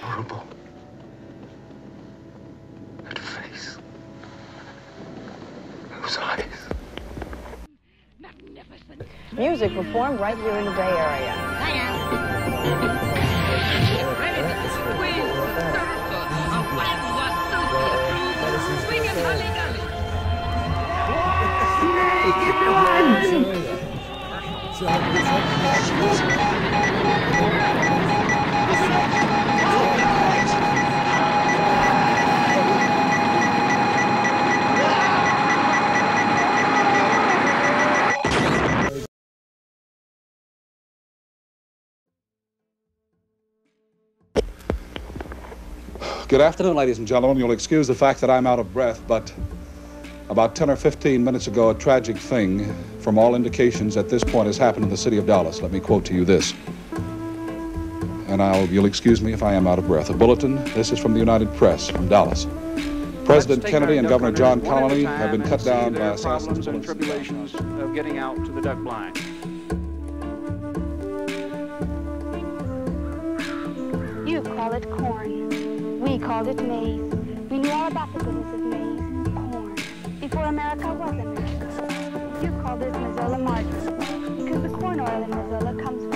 horrible. That face. Those eyes. Magnificent. Music performed right here in the Bay Area. I am. Good afternoon, ladies and gentlemen. You'll excuse the fact that I'm out of breath, but about 10 or 15 minutes ago, a tragic thing, from all indications at this point, has happened in the city of Dallas. Let me quote to you this, and you'll excuse me if I am out of breath. A bulletin, this is from the United Press, from Dallas. President Kennedy and Governor John Connally have been cut down by assassins. And tribulations of getting out to the duck blind. You call it corn. We called it maize. We knew all about the goodness of maize. Before America was America. You call this Missoula margarine because the corn oil in Missoula comes from